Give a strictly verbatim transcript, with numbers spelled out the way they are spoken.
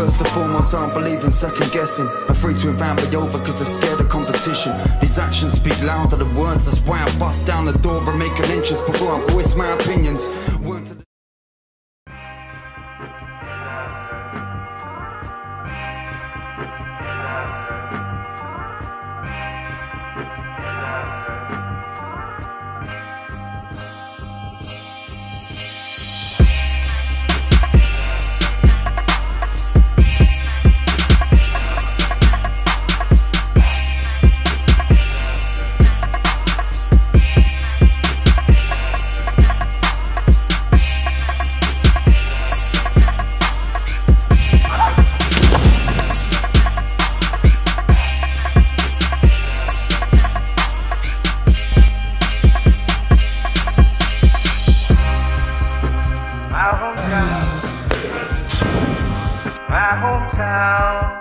First and foremost, I don't believe in second guessing. I'm free to invent me over cause I'm scared of competition. These actions speak louder than words, that's why I bust down the door and make an entrance before I voice my opinions. Word to the my hometown, my hometown.